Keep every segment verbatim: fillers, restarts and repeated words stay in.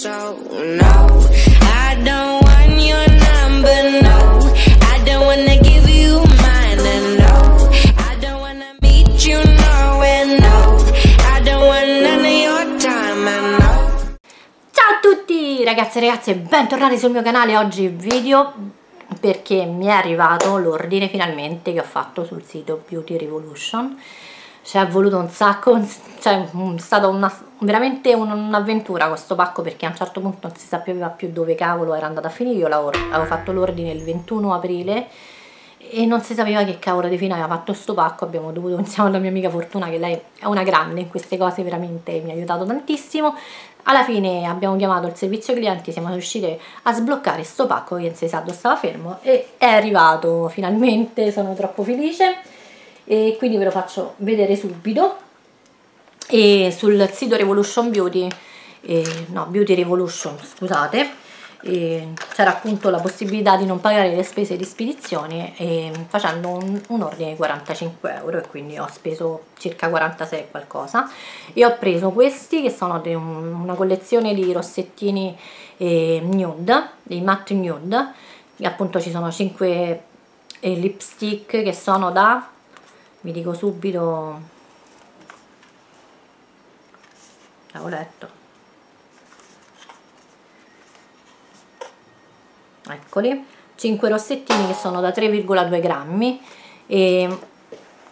so no, I don't want your number, no, I don't wanna give you mine, and no, I don't wanna meet you nowhere, no, I don't want none of your time, and no. Ciao a tutti ragazzi e ragazze, bentornati sul mio canale. Oggi video perché mi è arrivato l'ordine finalmente che ho fatto sul sito Beauty Revolution. Ci è voluto un sacco, cioè è stata una, veramente un'avventura questo pacco, perché a un certo punto non si sapeva più dove cavolo era andata a finire. Io avevo fatto l'ordine il ventuno aprile e non si sapeva che cavolo di fine aveva fatto sto pacco. Abbiamo dovuto pensare alla mia amica Fortuna, che lei è una grande in queste cose, veramente mi ha aiutato tantissimo. Alla fine abbiamo chiamato il servizio clienti, siamo riusciti a sbloccare sto pacco che non si sa dove stava fermo e è arrivato finalmente. Sono troppo felice e quindi ve lo faccio vedere subito. E sul sito Revolution Beauty, eh, no, Beauty Revolution, scusate, eh, c'era appunto la possibilità di non pagare le spese di spedizione eh, facendo un, un ordine di quarantacinque euro, e quindi ho speso circa quarantasei qualcosa. E ho preso questi che sono di un, una collezione di rossettini eh, nude, dei matte nude, e appunto ci sono cinque eh, lipstick che sono da... vi dico subito, l'avevo letto, eccoli, cinque rossettini che sono da tre virgola due grammi, e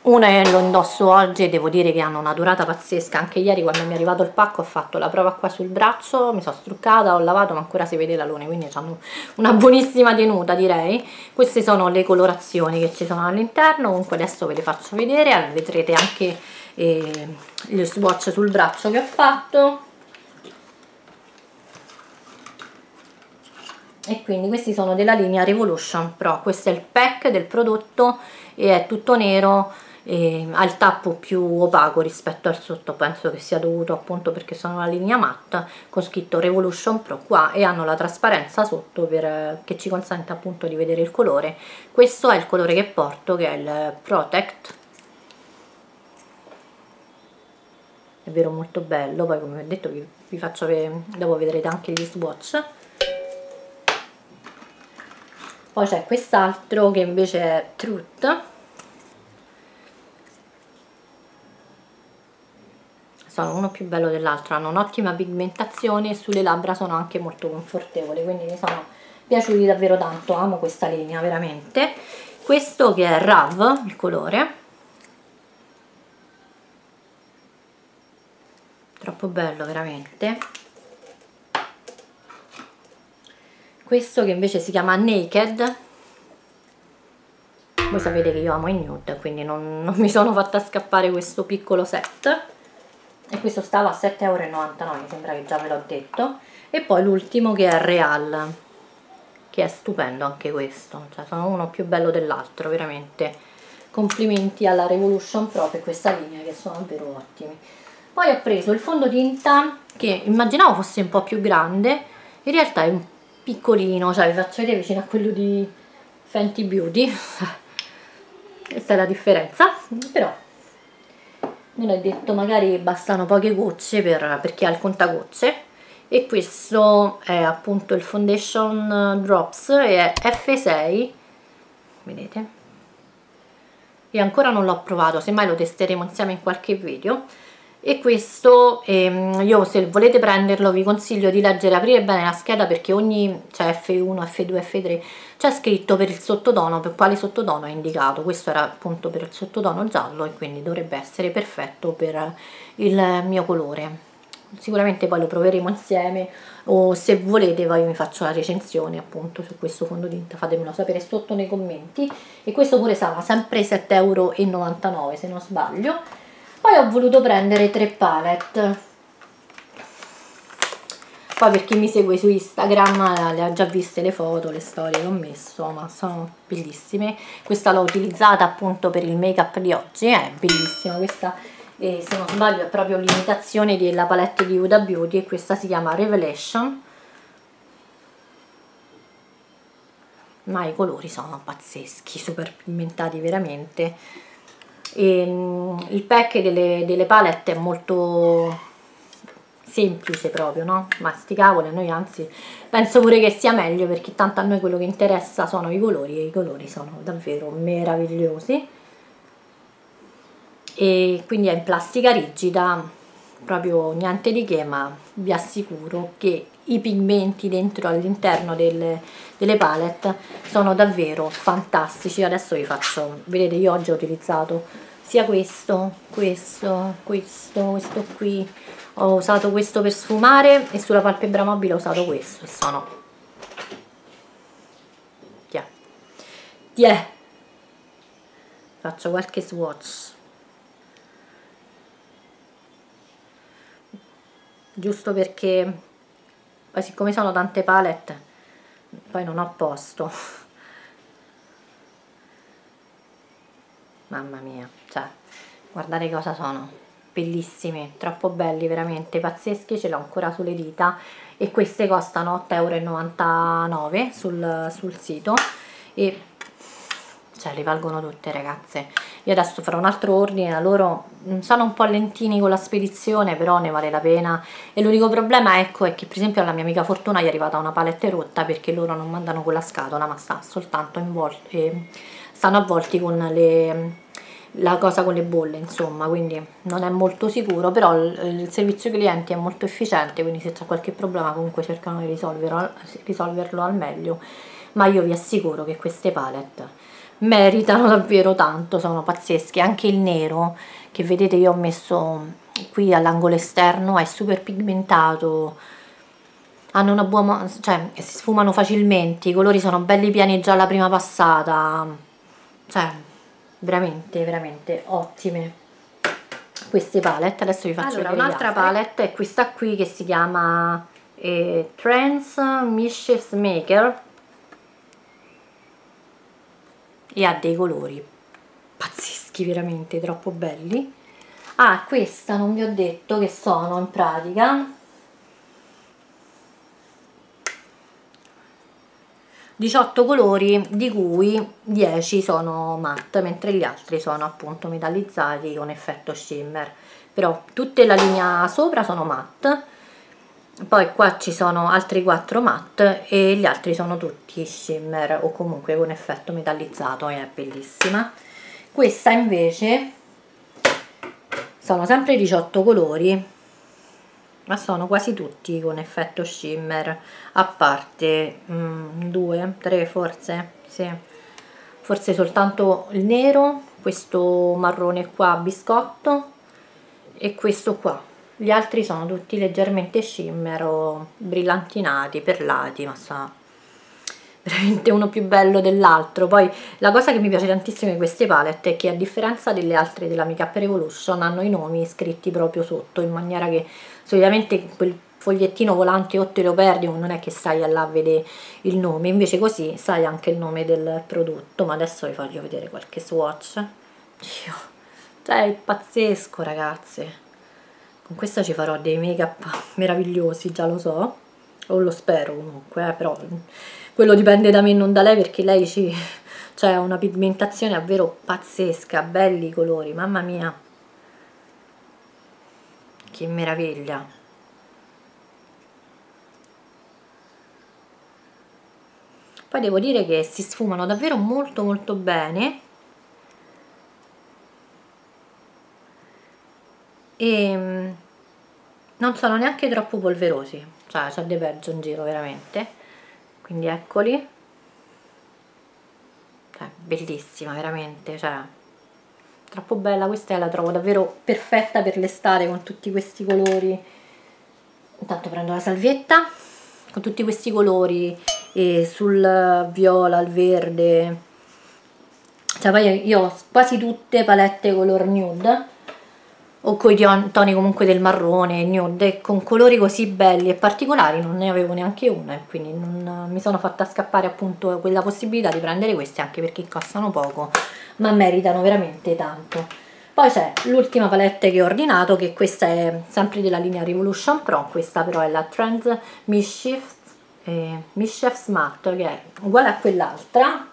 una lo indosso oggi e devo dire che hanno una durata pazzesca. Anche ieri quando mi è arrivato il pacco ho fatto la prova qua sul braccio, mi sono struccata, ho lavato, ma ancora si vede l'alone, quindi hanno una buonissima tenuta, direi. Queste sono le colorazioni che ci sono all'interno, comunque adesso ve le faccio vedere, vedrete anche eh, gli swatch sul braccio che ho fatto. E quindi questi sono della linea Revolution Pro, questo è il pack del prodotto e è tutto nero, e ha il tappo più opaco rispetto al sotto, penso che sia dovuto appunto perché sono la linea matte con scritto Revolution Pro qua, e hanno la trasparenza sotto per, che ci consente appunto di vedere il colore. Questo è il colore che porto, che è il Protect, è vero, molto bello. Poi come vi ho detto vi, vi faccio ve, dopo vedrete anche gli swatch. Poi c'è quest'altro che invece è Truth, sono uno più bello dell'altro, hanno un'ottima pigmentazione e sulle labbra sono anche molto confortevoli, quindi mi sono piaciuti davvero tanto, amo questa linea veramente. Questo che è Rav, il colore, troppo bello veramente. Questo che invece si chiama Naked, voi sapete che io amo i nude, quindi non, non mi sono fatta scappare questo piccolo set, e questo stava a sette e novantanove euro, mi sembra che già ve l'ho detto. E poi l'ultimo che è Real, che è stupendo anche questo, cioè sono uno più bello dell'altro veramente, complimenti alla Revolution Pro per questa linea che sono davvero ottimi. Poi ho preso il fondotinta che immaginavo fosse un po' più grande, in realtà è un po' piccolino, cioè vi faccio vedere vicino a quello di Fenty Beauty questa è la differenza, però non è detto, magari bastano poche gocce per, per chi ha il contagocce. E questo è appunto il Foundation Drops e è F sei, vedete, e ancora non l'ho provato, semmai lo testeremo insieme in qualche video. E questo ehm, io, se volete prenderlo, vi consiglio di leggere, aprire bene la scheda, perché ogni, cioè F uno, F due, F tre c'è scritto per il sottotono, per quale sottotono è indicato. Questo era appunto per il sottotono giallo e quindi dovrebbe essere perfetto per il mio colore. Sicuramente poi lo proveremo insieme, o se volete poi mi faccio la recensione appunto su questo fondotinta, fatemelo sapere sotto nei commenti. E questo pure stava sempre sette e novantanove euro se non sbaglio. Poi ho voluto prendere tre palette, poi per chi mi segue su Instagram le ha già viste le foto, le storie che ho messo, ma sono bellissime. Questa l'ho utilizzata appunto per il make up di oggi, è bellissima questa, e se non sbaglio è proprio l'imitazione della palette di Huda Beauty, e questa si chiama Revelation, ma i colori sono pazzeschi, super pigmentati veramente. E il pack delle, delle palette è molto semplice proprio, no? Ma sti cavoli, a noi anzi penso pure che sia meglio, perché tanto a noi quello che interessa sono i colori, e i colori sono davvero meravigliosi. E quindi è in plastica rigida, proprio niente di che, ma vi assicuro che i pigmenti dentro all'interno delle, delle palette sono davvero fantastici. Adesso vi faccio, vedete, io oggi ho utilizzato sia questo, questo, questo, questo qui, ho usato questo per sfumare e sulla palpebra mobile ho usato questo, e sono yeah. Yeah. Faccio qualche swatch giusto perché poi, siccome sono tante palette, poi non ho posto. Mamma mia, cioè, guardate cosa sono, bellissimi, troppo belli, veramente pazzeschi. Ce l'ho ancora sulle dita, e queste costano otto e novantanove euro sul, sul sito, e cioè li valgono tutte, ragazze. Io adesso farò un altro ordine, da loro sono un po' lentini con la spedizione, però ne vale la pena. E l'unico problema, ecco, è che per esempio alla mia amica Fortuna gli è arrivata una palette rotta, perché loro non mandano con la scatola, ma sta soltanto eh, stanno avvolti con le, la cosa con le bolle, insomma, quindi non è molto sicuro. Però il, il servizio clienti è molto efficiente, quindi se c'è qualche problema comunque cercano di risolverlo, risolverlo al meglio. Ma io vi assicuro che queste palette meritano davvero tanto, sono pazzesche. Anche il nero che vedete io ho messo qui all'angolo esterno è super pigmentato, hanno una buona, cioè si sfumano facilmente, i colori sono belli pieni già alla prima passata, cioè veramente veramente ottime queste palette. Adesso vi faccio allora, un'altra palette è questa qui che si chiama eh, Trends Mischief Maker, e ha dei colori pazzeschi, veramente troppo belli. Ah, questa non vi ho detto che sono in pratica diciotto colori, di cui dieci sono matte, mentre gli altri sono appunto metallizzati con effetto shimmer, però tutta la linea sopra sono matte, poi qua ci sono altri quattro matte e gli altri sono tutti shimmer o comunque con effetto metallizzato, e è bellissima. Questa invece sono sempre diciotto colori, ma sono quasi tutti con effetto shimmer, a parte mh, due, tre forse, sì, forse soltanto il nero, questo marrone qua biscotto e questo qua. Gli altri sono tutti leggermente shimmer o brillantinati, perlati, ma sono veramente uno più bello dell'altro. Poi la cosa che mi piace tantissimo di queste palette è che, a differenza delle altre della Makeup Revolution, hanno i nomi scritti proprio sotto, in maniera che solitamente quel fogliettino volante o te lo perdi o non è che stai là a vedere il nome, invece così sai anche il nome del prodotto. Ma adesso vi faccio vedere qualche swatch. Dio, cioè è pazzesco, ragazze. Con questa ci farò dei make up meravigliosi, già lo so, o lo spero comunque, eh, però quello dipende da me, non da lei, perché lei ci cioè, ha una pigmentazione davvero pazzesca, belli i colori, mamma mia, che meraviglia. Poi devo dire che si sfumano davvero molto molto bene. E non sono neanche troppo polverosi, cioè c'è dei peggio in giro veramente, quindi eccoli, cioè, bellissima veramente, cioè troppo bella. Questa la trovo davvero perfetta per l'estate, con tutti questi colori. Intanto prendo la salvietta con tutti questi colori, e sul viola, al verde, cioè poi io ho quasi tutte palette color nude o coi toni comunque del marrone nude, con colori così belli e particolari non ne avevo neanche una, e quindi non, mi sono fatta scappare appunto quella possibilità di prendere queste, anche perché costano poco ma meritano veramente tanto. Poi c'è l'ultima palette che ho ordinato, che questa è sempre della linea Revolution Pro, questa però è la Trends Mischief, eh, Mischief Matte, che è uguale a quell'altra,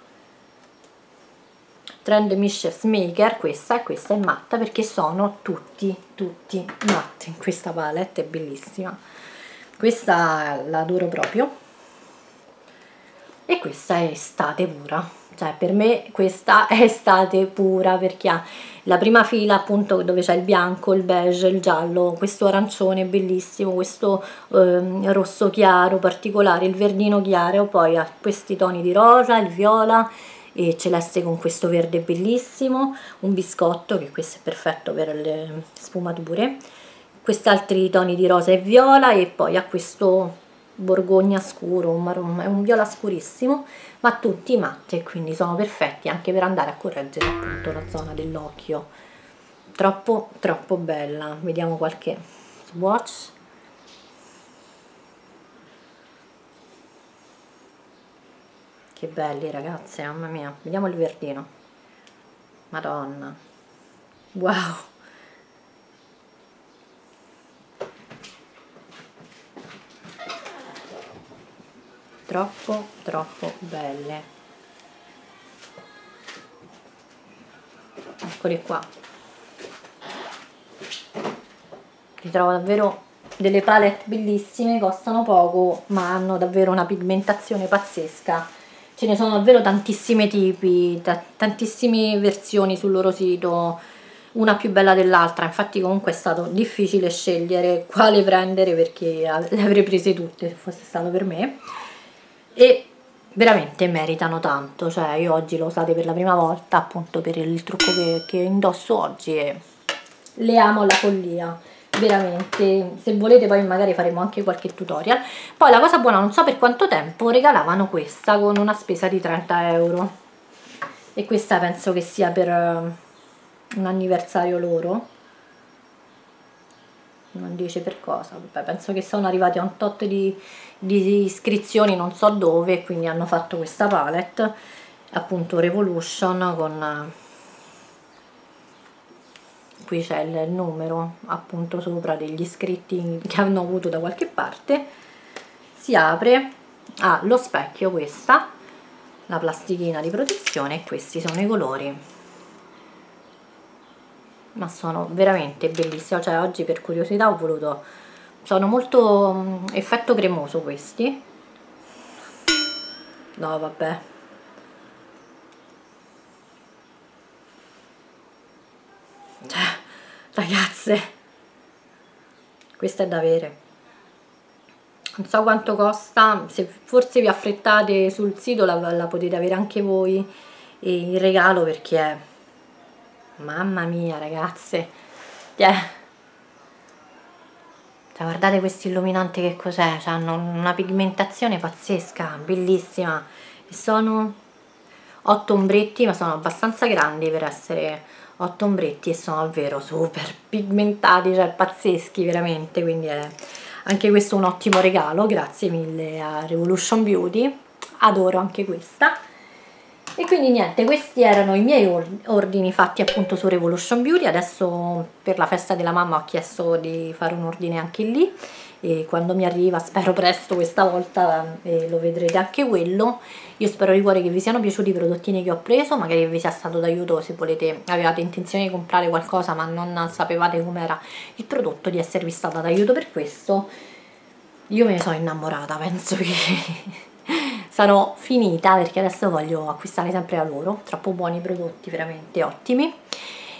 Trend Mischief Maker, questa e questa è matta, perché sono tutti, tutti matti. Questa palette è bellissima, questa la adoro proprio, e questa è estate pura, cioè per me questa è estate pura, perché ha la prima fila appunto dove c'è il bianco, il beige, il giallo, questo arancione bellissimo, questo ehm, rosso chiaro particolare, il verdino chiaro, poi ha questi toni di rosa, il viola e celeste con questo verde bellissimo, un biscotto, che questo è perfetto per le sfumature, questi altri toni di rosa e viola, e poi ha questo borgogna scuro, un, marron, un viola scurissimo, ma tutti matte, quindi sono perfetti anche per andare a correggere appunto la zona dell'occhio. Troppo troppo bella. Vediamo qualche swatch. Che belli ragazze, mamma mia, vediamo il verdino, madonna, wow, troppo troppo belle. Eccole qua, ritrovo davvero delle palette bellissime, costano poco ma hanno davvero una pigmentazione pazzesca. Ce ne sono davvero tantissimi tipi, tantissime versioni sul loro sito, una più bella dell'altra, infatti comunque è stato difficile scegliere quale prendere, perché le avrei prese tutte se fosse stato per me, e veramente meritano tanto, cioè io oggi le ho usate per la prima volta appunto per il trucco che, che indosso oggi, e le amo alla follia. Veramente, se volete poi magari faremo anche qualche tutorial. Poi la cosa buona, non so per quanto tempo regalavano questa con una spesa di trenta euro, e questa penso che sia per un anniversario loro, non dice per cosa. Vabbè, penso che sono arrivati a un tot di, di iscrizioni non so dove, quindi hanno fatto questa palette appunto Revolution con... qui c'è il numero appunto sopra degli iscritti che hanno avuto da qualche parte. Si apre, ha lo specchio, questa la plastichina di protezione, e questi sono i colori, ma sono veramente bellissimi, cioè oggi per curiosità ho voluto, sono molto um, effetto cremoso questi, no vabbè, cioè ragazze, questa è da avere. Non so quanto costa, se forse vi affrettate sul sito la, la potete avere anche voi in regalo, perché è... mamma mia ragazze, yeah. Cioè, guardate questo illuminante che cos'è, cioè, hanno una pigmentazione pazzesca, bellissima, e sono otto ombretti, ma sono abbastanza grandi per essere otto ombretti, e sono davvero super pigmentati, cioè pazzeschi veramente, quindi è anche questo un ottimo regalo, grazie mille a Revolution Beauty, adoro anche questa. E quindi niente, questi erano i miei ordini fatti appunto su Revolution Beauty. Adesso per la festa della mamma ho chiesto di fare un ordine anche lì, e quando mi arriva, spero presto questa volta, eh, lo vedrete anche quello. Io spero di cuore che vi siano piaciuti i prodottini che ho preso, magari vi sia stato d'aiuto se volete, avevate intenzione di comprare qualcosa ma non sapevate com'era il prodotto, di esservi stata d'aiuto per questo. Io me ne sono innamorata, penso che sarò finita, perché adesso voglio acquistare sempre da loro, troppo buoni i prodotti, veramente ottimi.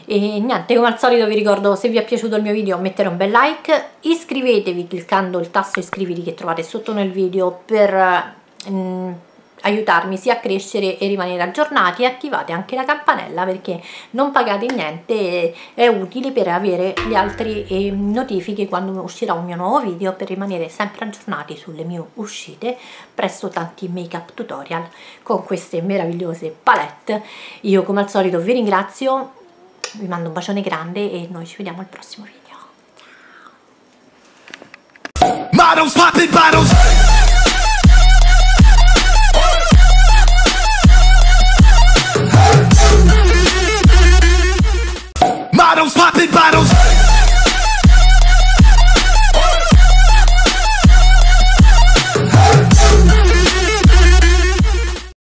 E niente, come al solito vi ricordo, se vi è piaciuto il mio video mettere un bel like, iscrivetevi cliccando il tasto iscriviti che trovate sotto nel video per mm, aiutarmi sia a crescere e rimanere aggiornati, e attivate anche la campanella perché non pagate niente e è utile per avere le altre eh, notifiche quando uscirà un mio nuovo video, per rimanere sempre aggiornati sulle mie uscite, presto tanti make up tutorial con queste meravigliose palette. Io come al solito vi ringrazio, vi mando un bacione grande e noi ci vediamo al prossimo video. Ciao!